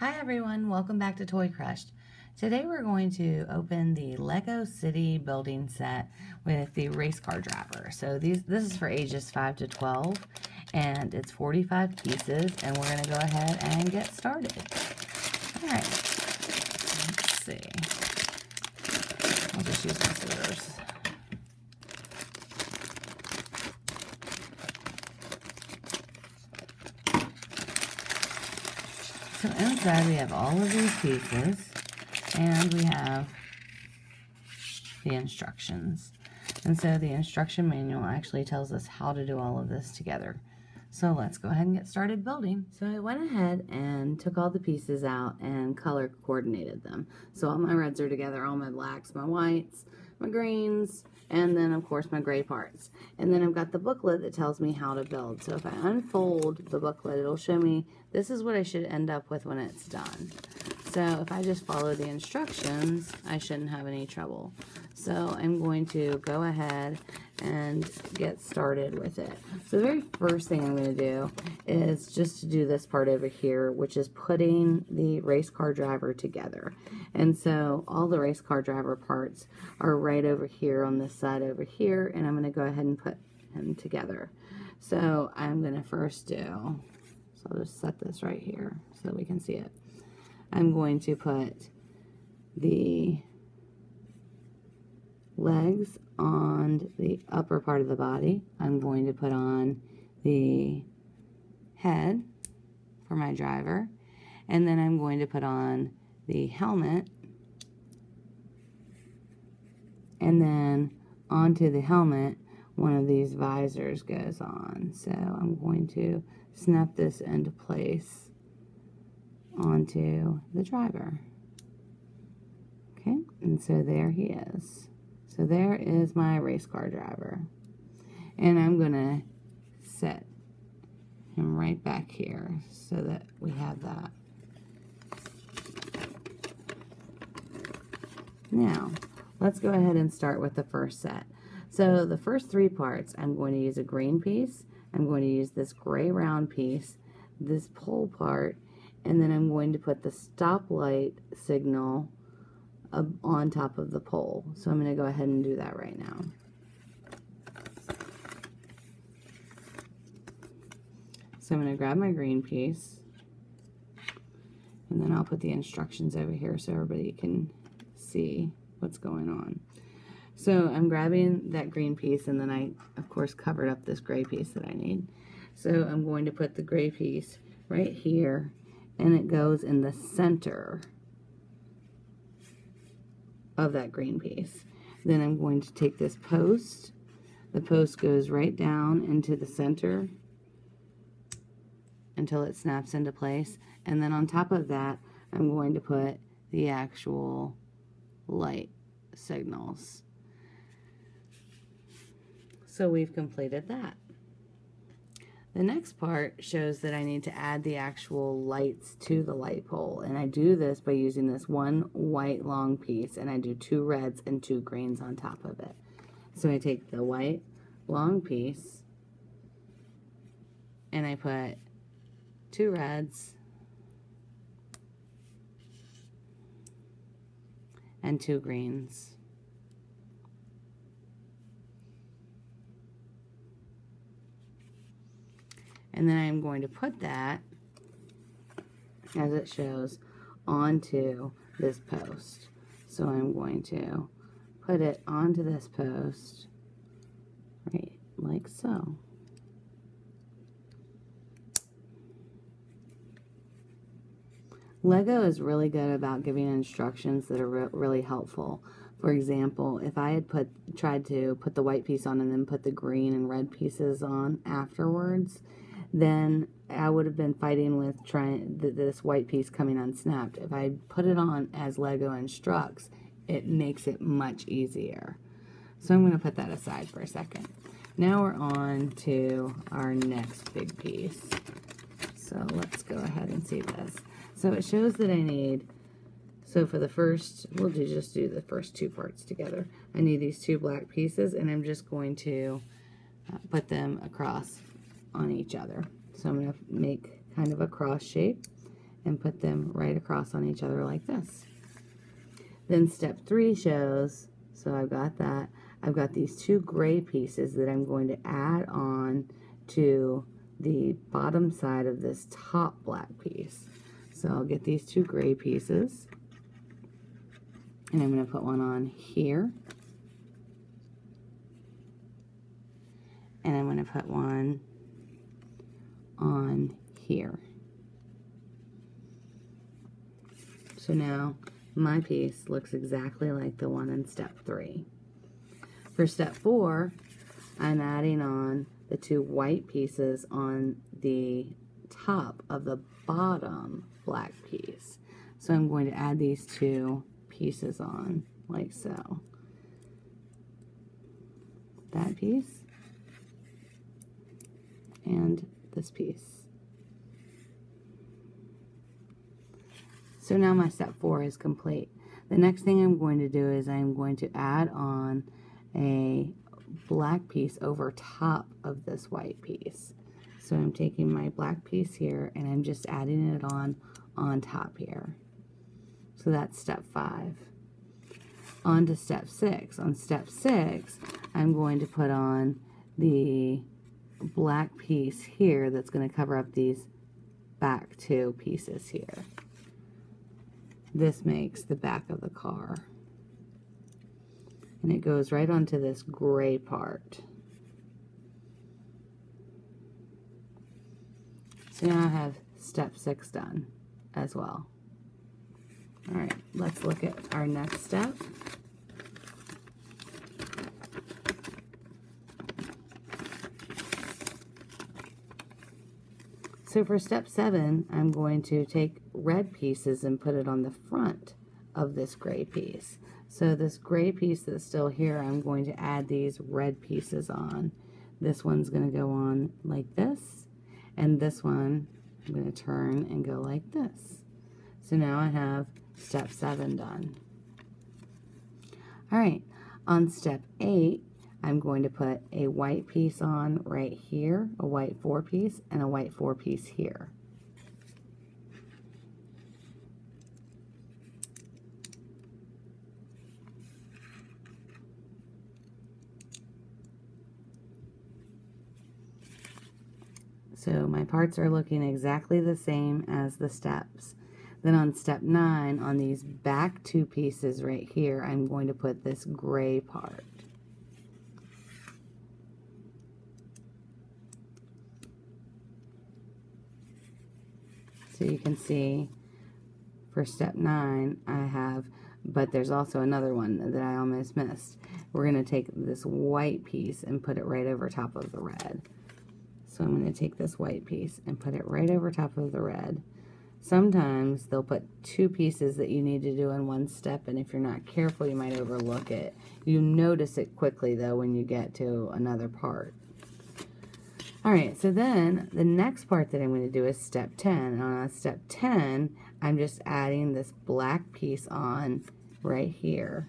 Hi everyone, welcome back to ToyCrushed. Today we're going to open the Lego City building set with the race car driver. So this is for ages 5 to 12 and it's 45 pieces, and we're going to go ahead and get started. Alright, let's see. I'll just use my scissors. So inside we have all of these pieces, and we have the instructions. And so the instruction manual actually tells us how to do all of this together. So let's go ahead and get started building. So I went ahead and took all the pieces out and color coordinated them. So all my reds are together, all my blacks, my whites, my greens, and then of course my gray parts. And then I've got the booklet that tells me how to build. So if I unfold the booklet, it'll show me this is what I should end up with when it's done. So if I just follow the instructions, I shouldn't have any trouble. So I'm going to go ahead and get started with it. So the very first thing I'm going to do is just to do this part over here, which is putting the race car driver together. And so all the race car driver parts are right over here on this side over here, and I'm going to go ahead and put them together. So I'm going to first do, so I'll just set this right here so that we can see it. I'm going to put the legs on the upper part of the body. I'm going to put on the head for my driver, and then I'm going to put on the helmet, and then onto the helmet one of these visors goes on. So I'm going to snap this into place onto the driver. Okay, and so there he is. So there is my race car driver, and I'm gonna set him right back here so that we have that. Now let's go ahead and start with the first set. So the first three parts, I'm going to use a green piece, I'm going to use this gray round piece, this pole part, and then I'm going to put the stoplight signal on top of the pole. So I'm going to go ahead and do that right now. So I'm going to grab my green piece, and then I'll put the instructions over here so everybody can see what's going on. So I'm grabbing that green piece, and then I of course covered up this gray piece that I need. So I'm going to put the gray piece right here, and it goes in the center of that green piece. Then I'm going to take this post. The post goes right down into the center until it snaps into place, and then on top of that I'm going to put the actual light signals. So we've completed that. The next part shows that I need to add the actual lights to the light pole, and I do this by using this one white long piece, and I do two reds and two greens on top of it. So I take the white long piece and I put two reds and two greens. And then I'm going to put that, as it shows, onto this post. So I'm going to put it onto this post, right, like so. Lego is really good about giving instructions that are really helpful. For example, if I had tried to put the white piece on and then put the green and red pieces on afterwards, then I would have been fighting with trying this white piece coming unsnapped. If I put it on as Lego instructs, it makes it much easier. So I'm going to put that aside for a second. Now we're on to our next big piece. So let's go ahead and see this. So it shows that I need, so for the first, we'll just do the first two parts together. I need these two black pieces, and I'm just going to put them across on each other. So I'm going to make kind of a cross shape, and put them right across on each other like this. Then step 3 shows, so I've got that. I've got these two gray pieces that I'm going to add on to the bottom side of this top black piece. So I'll get these two gray pieces, and I'm going to put one on here, and I'm going to put one on here. So now my piece looks exactly like the one in step 3. For step 4, I'm adding on the two white pieces on the top of the bottom black piece. So I'm going to add these two pieces on like so. That piece and this piece. So now my step 4 is complete. The next thing I'm going to do is I'm going to add on a black piece over top of this white piece. So I'm taking my black piece here and I'm just adding it on top here. So that's step 5. On to step 6. On step 6, I'm going to put on the black piece here that's going to cover up these back two pieces here. This makes the back of the car. And it goes right onto this gray part. So now I have step 6 done as well. Alright, let's look at our next step. So for step 7, I'm going to take red pieces and put it on the front of this gray piece. So this gray piece that's still here, I'm going to add these red pieces on. This one's going to go on like this, and this one I'm going to turn and go like this. So now I have step 7 done. Alright, on step 8, I'm going to put a white piece on right here, a white 4 piece, and a white 4 piece here. So my parts are looking exactly the same as the steps. Then on step 9, on these back two pieces right here, I'm going to put this gray part. So you can see for step 9, I have, but there's also another one that I almost missed. We're going to take this white piece and put it right over top of the red. So I'm going to take this white piece and put it right over top of the red. Sometimes they'll put two pieces that you need to do in one step, and if you're not careful, you might overlook it. You notice it quickly, though, when you get to another part. Alright, so then the next part that I'm going to do is step 10. And on step 10, I'm just adding this black piece on right here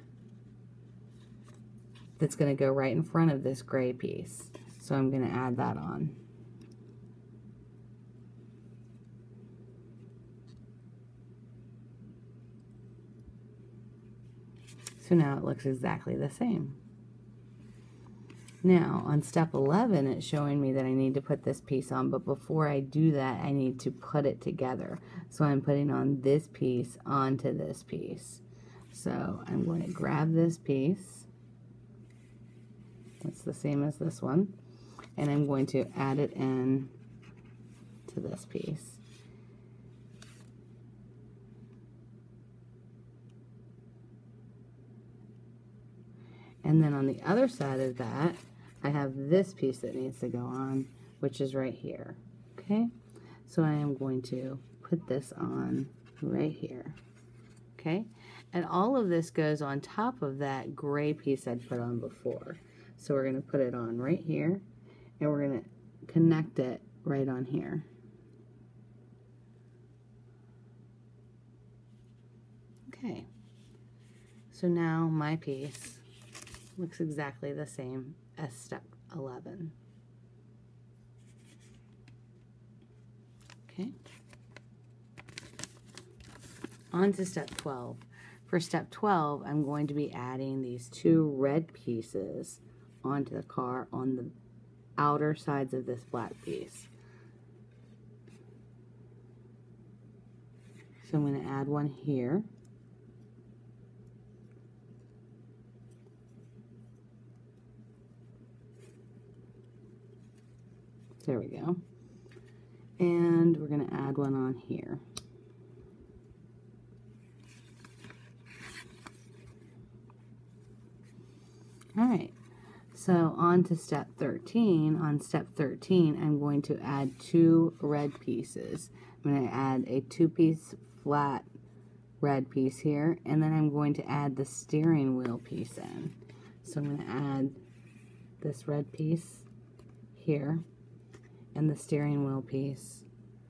that's going to go right in front of this gray piece. So I'm going to add that on. So now it looks exactly the same. Now on step 11, it's showing me that I need to put this piece on, but before I do that, I need to put it together. So I'm putting on this piece onto this piece. So I'm going to grab this piece. It's the same as this one. And I'm going to add it in to this piece. And then on the other side of that, I have this piece that needs to go on, which is right here. Okay? So I am going to put this on right here. Okay? And all of this goes on top of that gray piece I'd put on before. So we're going to put it on right here, and we're going to connect it right on here. Okay. So now my piece looks exactly the same as step 11. Okay. On to step 12. For step 12, I'm going to be adding these two red pieces onto the car on the outer sides of this black piece. So I'm going to add one here. There we go. And we're going to add one on here. All right, so on to step 13. On step 13, I'm going to add two red pieces. I'm going to add a two-piece flat red piece here, and then I'm going to add the steering wheel piece in. So I'm going to add this red piece here and the steering wheel piece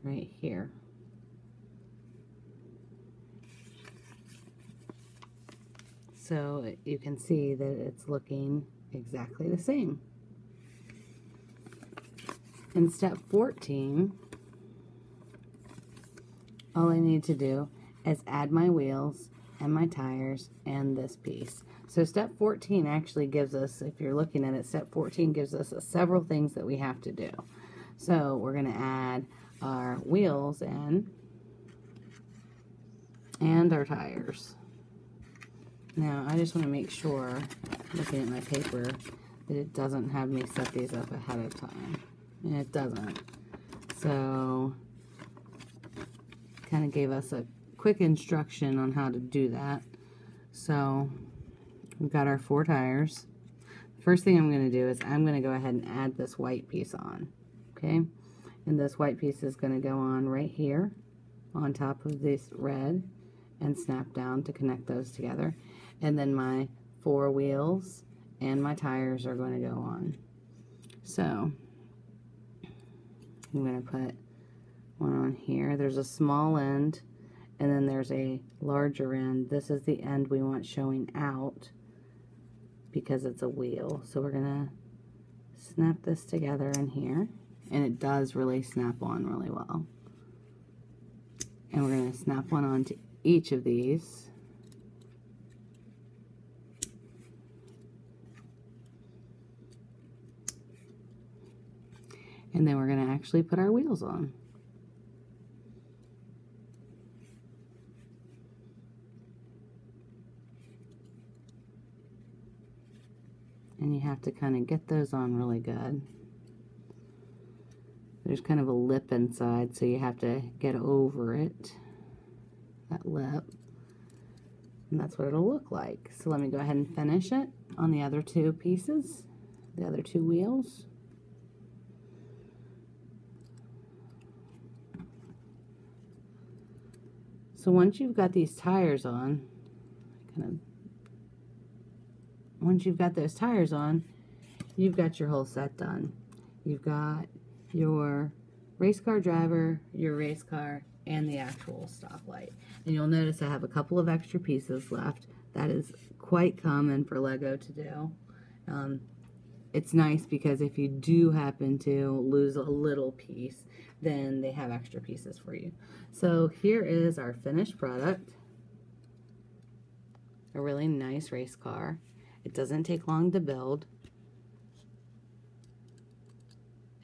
right here. So you can see that it's looking exactly the same. In step 14, all I need to do is add my wheels and my tires and this piece. So step 14 actually gives us, if you're looking at it, step 14 gives us several things that we have to do. So we're going to add our wheels in and our tires. Now, I just want to make sure, looking at my paper, that it doesn't have me set these up ahead of time. And it doesn't. So, kind of gave us a quick instruction on how to do that. So, we've got our four tires. First thing I'm going to do is I'm going to go ahead and add this white piece on. Okay? And this white piece is going to go on right here, on top of this red, and snap down to connect those together. And then my four wheels and my tires are going to go on. So I'm going to put one on here. There's a small end and then there's a larger end. This is the end we want showing out because it's a wheel. So we're going to snap this together in here, and it does really snap on really well. And we're going to snap one onto each of these. And then we're going to actually put our wheels on. And you have to kind of get those on really good. There's kind of a lip inside, so you have to get over it. That lip, and that's what it'll look like. So let me go ahead and finish it on the other two pieces, the other two wheels. So once you've got these tires on, you've got your whole set done. You've got your race car driver, your race car, and the actual stoplight. And you'll notice I have a couple of extra pieces left. That is quite common for Lego to do. It's nice because if you do happen to lose a little piece, then they have extra pieces for you. So here is our finished product. A really nice race car. It doesn't take long to build.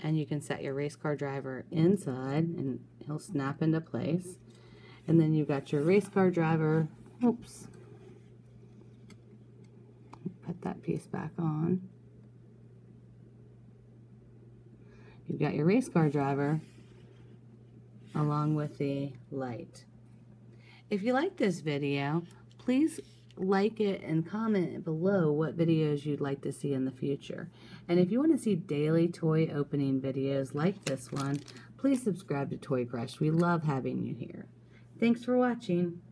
And you can set your race car driver inside and he'll snap into place. And then you've got your race car driver. Oops. Put that piece back on. You've got your race car driver along with the light. If you like this video, please like it and comment below what videos you'd like to see in the future. And if you want to see daily toy opening videos like this one, please subscribe to ToyCrushed. We love having you here. Thanks for watching.